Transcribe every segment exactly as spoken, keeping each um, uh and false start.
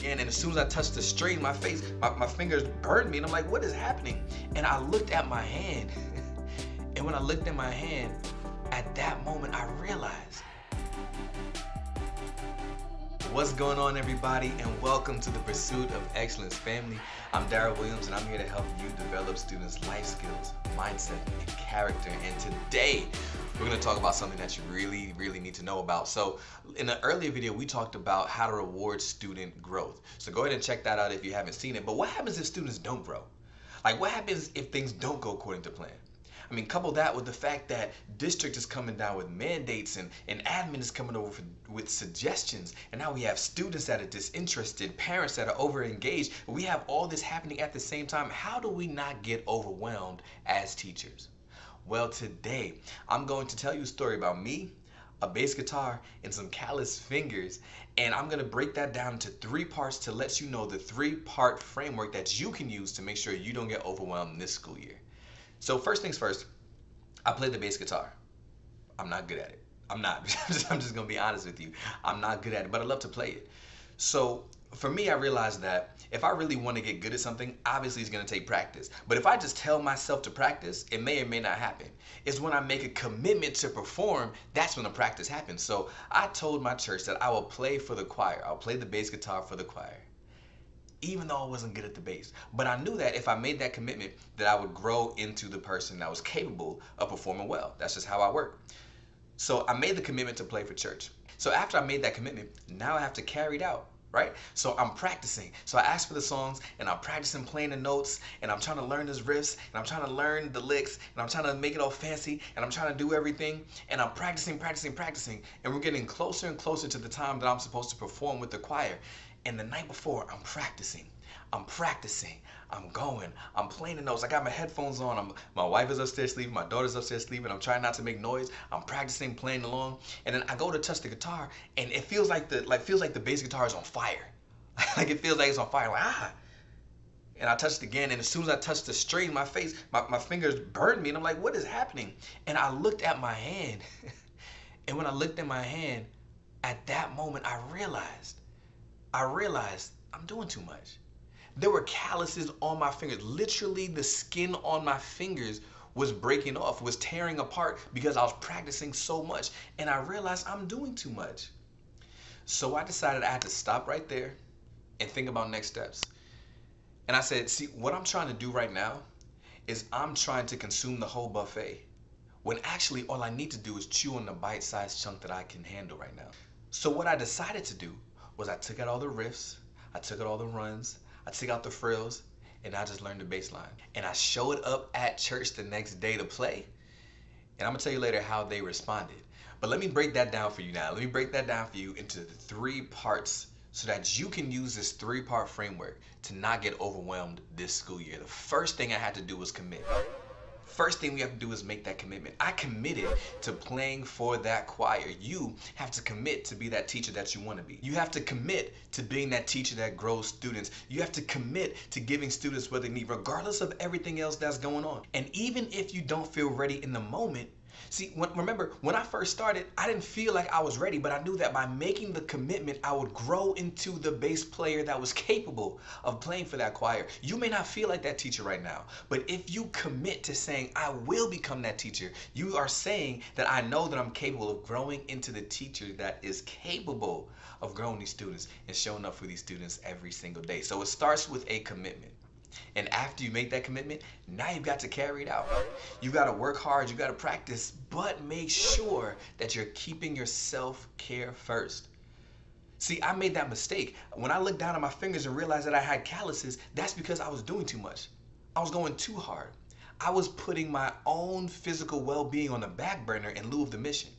again, and as soon as I touched the string, my face, my, my fingers burned me, and I'm like, what is happening? And I looked at my hand, and when I looked at my hand, at that moment, I realized. What's going on, everybody, and welcome to the Pursuit of Excellence family. I'm Daryl Williams, and I'm here to help you develop students' life skills, mindset, and character. And today, we're going to talk about something that you really, really need to know about. So, in an earlier video, we talked about how to reward student growth. So, go ahead and check that out if you haven't seen it. But what happens if students don't grow? Like, what happens if things don't go according to plan? I mean, couple that with the fact that district is coming down with mandates and, and admin is coming over for, with suggestions. And now we have students that are disinterested, parents that are overengaged. We have all this happening at the same time. How do we not get overwhelmed as teachers? Well, today, I'm going to tell you a story about me, a bass guitar, and some calloused fingers. And I'm gonna break that down into three parts to let you know the three-part framework that you can use to make sure you don't get overwhelmed this school year. So first things first, I played the bass guitar. I'm not good at it. I'm not. I'm just, I'm just going to be honest with you. I'm not good at it, but I love to play it. So for me, I realized that if I really want to get good at something, obviously it's going to take practice. But if I just tell myself to practice, it may or may not happen. It's when I make a commitment to perform, that's when the practice happens. So I told my church that I will play for the choir. I'll play the bass guitar for the choir, even though I wasn't good at the bass. But I knew that if I made that commitment, that I would grow into the person that was capable of performing well. That's just how I work. So I made the commitment to play for church. So after I made that commitment, now I have to carry it out, right? So I'm practicing. So I asked for the songs, and I'm practicing playing the notes, and I'm trying to learn those riffs, and I'm trying to learn the licks, and I'm trying to make it all fancy, and I'm trying to do everything, and I'm practicing, practicing, practicing, and we're getting closer and closer to the time that I'm supposed to perform with the choir. And the night before, I'm practicing, I'm practicing, I'm going, I'm playing the notes. I got my headphones on, I'm, my wife is upstairs sleeping, my daughter's upstairs sleeping, I'm trying not to make noise, I'm practicing, playing along, and then I go to touch the guitar, and it feels like the, like, feels like the bass guitar is on fire. Like, it feels like it's on fire, like, ah. And I touched again, and as soon as I touched the string, my face, my, my fingers burned me, and I'm like, what is happening? And I looked at my hand, and when I looked at my hand, at that moment, I realized, I realized I'm doing too much. There were calluses on my fingers. Literally, the skin on my fingers was breaking off, was tearing apart because I was practicing so much. And I realized I'm doing too much. So I decided I had to stop right there and think about next steps. And I said, see, what I'm trying to do right now is I'm trying to consume the whole buffet, when actually all I need to do is chew on the bite-sized chunk that I can handle right now. So what I decided to do was I took out all the riffs, I took out all the runs, I took out the frills, and I just learned the bass line. And I showed up at church the next day to play, and I'm gonna tell you later how they responded. But let me break that down for you now. Let me break that down for you into the three parts so that you can use this three-part framework to not get overwhelmed this school year. The first thing I had to do was commit. First thing we have to do is make that commitment. I committed to playing for that choir. You have to commit to be that teacher that you want to be. You have to commit to being that teacher that grows students. You have to commit to giving students what they need, regardless of everything else that's going on. And even if you don't feel ready in the moment, see, when, remember, when I first started, I didn't feel like I was ready, but I knew that by making the commitment, I would grow into the bass player that was capable of playing for that choir. You may not feel like that teacher right now, but if you commit to saying, I will become that teacher, you are saying that I know that I'm capable of growing into the teacher that is capable of growing these students and showing up for these students every single day. So it starts with a commitment. And after you make that commitment, now you've got to carry it out. You got to work hard, you got to practice, but make sure that you're keeping your self-care first. See, I made that mistake. When I looked down at my fingers and realized that I had calluses, that's because I was doing too much. I was going too hard. I was putting my own physical well-being on the back burner in lieu of the mission.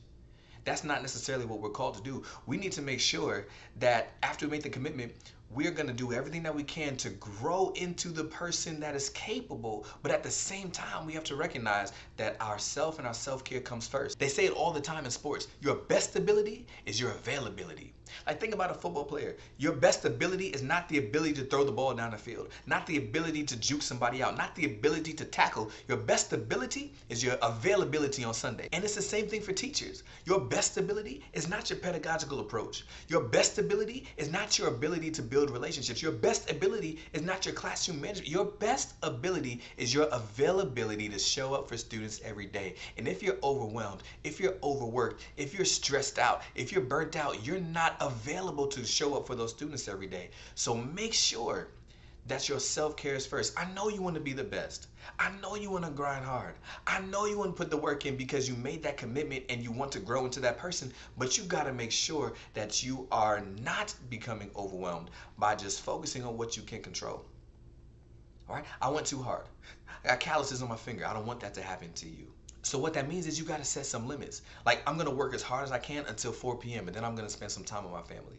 That's not necessarily what we're called to do. We need to make sure that after we make the commitment, we're going to do everything that we can to grow into the person that is capable. But at the same time, we have to recognize that ourself and our self-care comes first. They say it all the time in sports. Your best ability is your availability. Like, think about a football player. Your best ability is not the ability to throw the ball down the field, not the ability to juke somebody out, not the ability to tackle. Your best ability is your availability on Sunday. And it's the same thing for teachers. Your best ability is not your pedagogical approach. Your best ability is not your ability to build build relationships. Your best ability is not your classroom management. Your best ability is your availability to show up for students every day. And if you're overwhelmed, if you're overworked, if you're stressed out, if you're burnt out, you're not available to show up for those students every day. So make sure that your self-care is first. I know you want to be the best. I know you want to grind hard. I know you want to put the work in because you made that commitment and you want to grow into that person, but you got to make sure that you are not becoming overwhelmed by just focusing on what you can control. All right? I went too hard. I got calluses on my finger. I don't want that to happen to you. So what that means is you got to set some limits. Like, I'm going to work as hard as I can until four p m and then I'm going to spend some time with my family.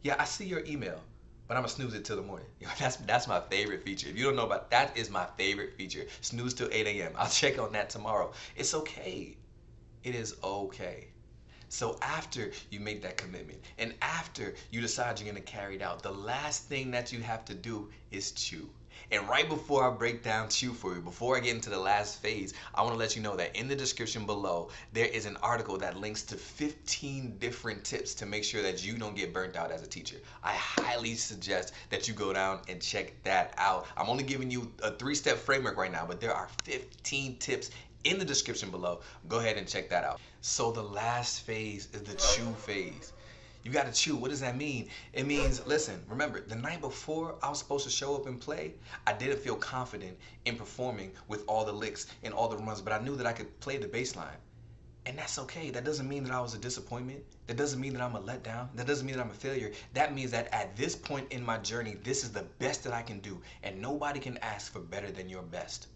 Yeah, I see your email, but I'm gonna snooze it till the morning. You know, that's, that's my favorite feature. If you don't know about that, is my favorite feature. Snooze till eight a m I'll check on that tomorrow. It's okay. It is okay. So after you make that commitment and after you decide you're gonna carry it out, the last thing that you have to do is chew. And right before I break down chew for you, before I get into the last phase, I want to let you know that in the description below, there is an article that links to fifteen different tips to make sure that you don't get burnt out as a teacher. I highly suggest that you go down and check that out. I'm only giving you a three-step framework right now, but there are fifteen tips in the description below. Go ahead and check that out. So the last phase is the chew phase. You got to chew. What does that mean? It means, listen, remember, the night before I was supposed to show up and play, I didn't feel confident in performing with all the licks and all the runs, but I knew that I could play the bass line. And that's okay. That doesn't mean that I was a disappointment. That doesn't mean that I'm a letdown. That doesn't mean that I'm a failure. That means that at this point in my journey, this is the best that I can do, and nobody can ask for better than your best.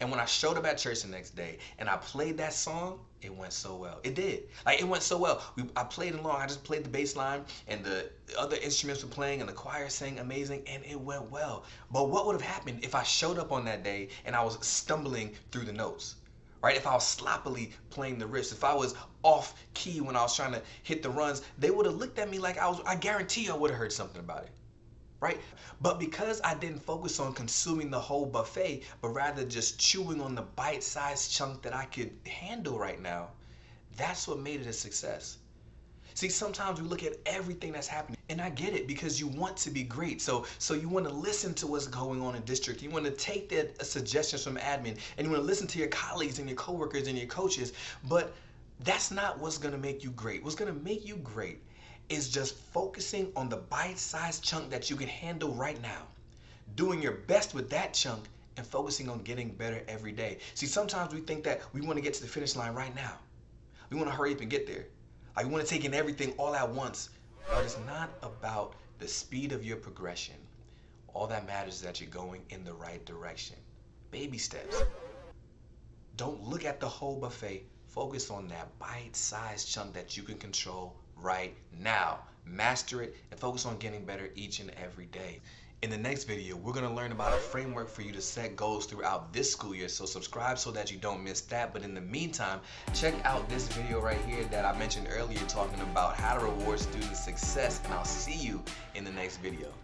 And when I showed up at church the next day and I played that song, it went so well. It did. Like, it went so well. We, I played along. I just played the bass line and the other instruments were playing and the choir sang amazing and it went well. But what would have happened if I showed up on that day and I was stumbling through the notes? Right? If I was sloppily playing the riffs, if I was off key when I was trying to hit the runs, they would have looked at me like I was, I guarantee I would have heard something about it. Right? But because I didn't focus on consuming the whole buffet, but rather just chewing on the bite-sized chunk that I could handle right now, that's what made it a success. See, sometimes we look at everything that's happening, and I get it, because you want to be great. So, so you want to listen to what's going on in district. You want to take their suggestions from admin, and you want to listen to your colleagues and your coworkers and your coaches, but that's not what's going to make you great. What's going to make you great is just focusing on the bite-sized chunk that you can handle right now, doing your best with that chunk and focusing on getting better every day. See, sometimes we think that we want to get to the finish line right now. We want to hurry up and get there. Like, we want to take in everything all at once, but it's not about the speed of your progression. All that matters is that you're going in the right direction. Baby steps. Don't look at the whole buffet. Focus on that bite-sized chunk that you can control right now. Master it and focus on getting better each and every day. In the next video, we're going to learn about a framework for you to set goals throughout this school year, so subscribe so that you don't miss that. But in the meantime, check out this video right here that I mentioned earlier talking about how to reward student success, and I'll see you in the next video.